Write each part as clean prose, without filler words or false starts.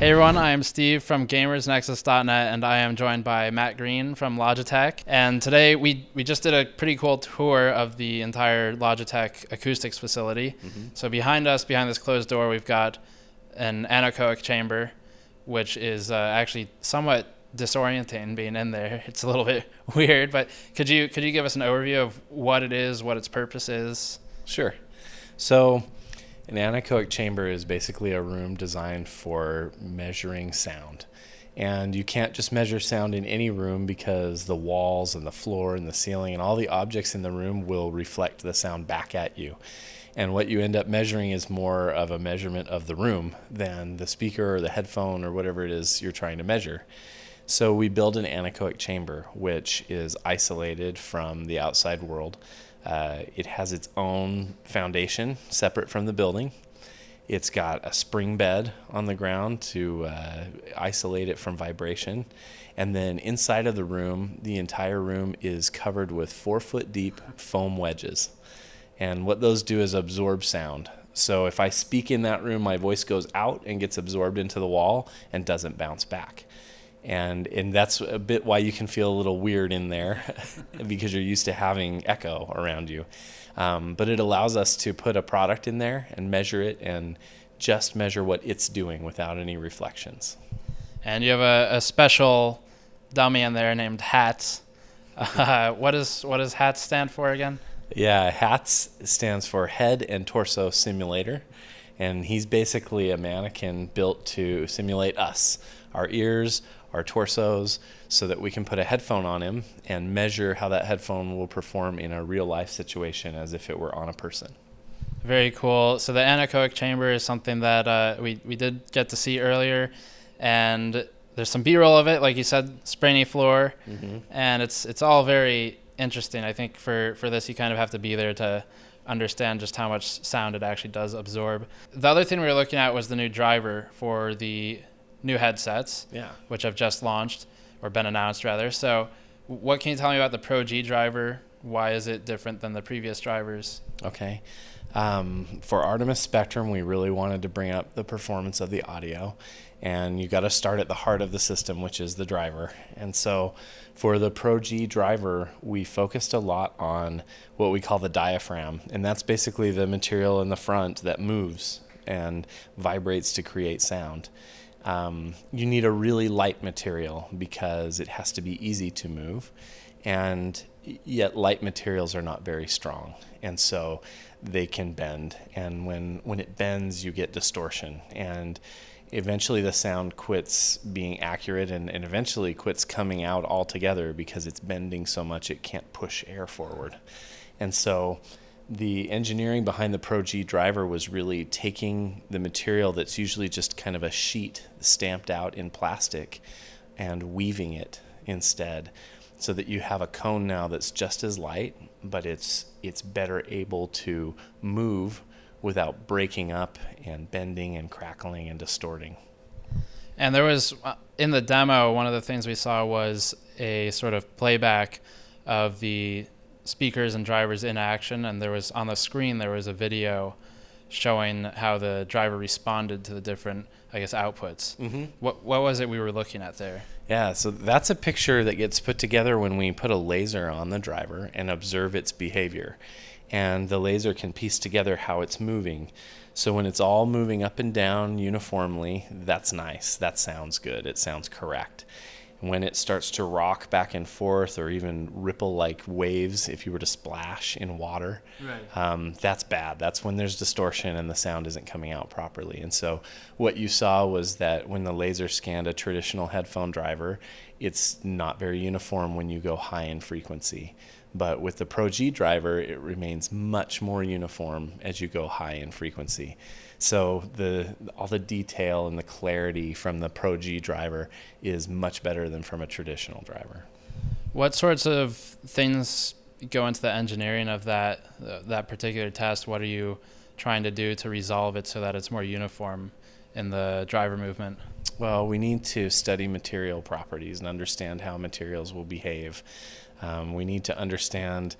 Hey everyone, I am Steve from gamersnexus.net, and I am joined by Matt Green from Logitech. And today we just did a pretty cool tour of the entire Logitech acoustics facility. Mm-hmm. So behind us, behind this closed door, we've got an anechoic chamber, which is actually somewhat disorienting being in there. It's a little bit weird, but could you give us an overview of what it is, what its purpose is? Sure. So an anechoic chamber is basically a room designed for measuring sound. And you can't just measure sound in any room because the walls and the floor and the ceiling and all the objects in the room will reflect the sound back at you. And what you end up measuring is more of a measurement of the room than the speaker or the headphone or whatever it is you're trying to measure. So we build an anechoic chamber, which is isolated from the outside world. It has its own foundation separate from the building. It's got a spring bed on the ground to isolate it from vibration. And then inside of the room, the entire room is covered with 4-foot deep foam wedges. And what those do is absorb sound. So if I speak in that room, my voice goes out and gets absorbed into the wall and doesn't bounce back. And that's a bit why you can feel a little weird in there because you're used to having echo around you. But it allows us to put a product in there and measure it and just measure what it's doing without any reflections. And you have a special dummy in there named HATS. What does HATS stand for again? Yeah, HATS stands for Head and Torso Simulator. And he's basically a mannequin built to simulate us, our ears, our torsos, so that we can put a headphone on him and measure how that headphone will perform in a real life situation as if it were on a person. Very cool. So the anechoic chamber is something that we did get to see earlier, and there's some B-roll of it, like you said, springy floor, mm-hmm. And it's all very interesting. I think for this you kind of have to be there to understand just how much sound it actually does absorb. The other thing we were looking at was the new driver for the new headsets, yeah, which have just launched, or been announced rather. So what can you tell me about the Pro-G driver? Why is it different than the previous drivers? Okay. For Artemis Spectrum, we really wanted to bring up the performance of the audio, and you got to start at the heart of the system, which is the driver. And so for the Pro-G driver, we focused a lot on what we call the diaphragm, and that's basically the material in the front that moves and vibrates to create sound. You need a really light material because it has to be easy to move, and yet light materials are not very strong, and so they can bend, and when it bends you get distortion, and eventually the sound quits being accurate and eventually quits coming out altogether because it's bending so much it can't push air forward. And so the engineering behind the Pro-G driver was really taking the material that's usually just kind of a sheet stamped out in plastic and weaving it instead, so that you have a cone now that's just as light, but it's better able to move without breaking up and bending and crackling and distorting. And there was, in the demo, one of the things we saw was a sort of playback of the speakers and drivers in action, and there was on the screen there was a video showing how the driver responded to the different, I guess, outputs. Mm-hmm. What was it we were looking at there? Yeah, so that's a picture that gets put together when we put a laser on the driver and observe its behavior, and the laser can piece together how it's moving. So when it's all moving up and down uniformly, that's nice, that sounds good, it sounds correct. When it starts to rock back and forth, or even ripple like waves if you were to splash in water, right, that's bad. That's when there's distortion and the sound isn't coming out properly. And so what you saw was that when the laser scanned a traditional headphone driver, it's not very uniform when you go high in frequency. But with the Pro-G driver, it remains much more uniform as you go high in frequency. So all the detail and the clarity from the Pro-G driver is much better than from a traditional driver. What sorts of things go into the engineering of that particular test? What are you trying to do to resolve it so that it's more uniform in the driver movement? Well, we need to study material properties and understand how materials will behave. We need to understand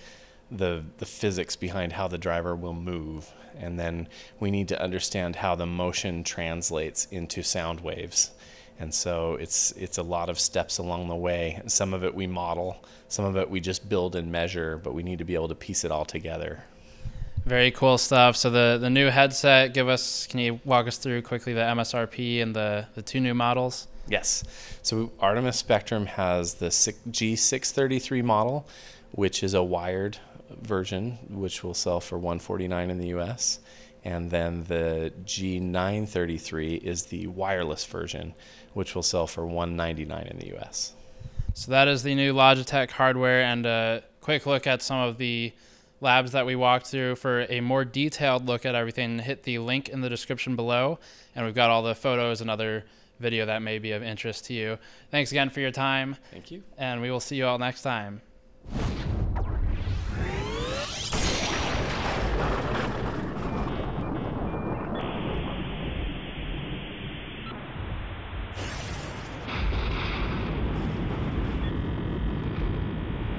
the physics behind how the driver will move, and then we need to understand how the motion translates into sound waves. And so it's a lot of steps along the way, and some of it we model, some of it we just build and measure, but we need to be able to piece it all together. Very cool stuff. So the new headset, can you walk us through quickly the MSRP and the two new models? Yes. So Artemis Spectrum has the G633 model, which is a wired version, which will sell for $149 in the US. And then the G933 is the wireless version, which will sell for $199 in the US. So that is the new Logitech hardware, and a quick look at some of the labs that we walked through. For a more detailed look at everything, hit the link in the description below, and we've got all the photos and other video that may be of interest to you. Thanks again for your time. Thank you. And we will see you all next time.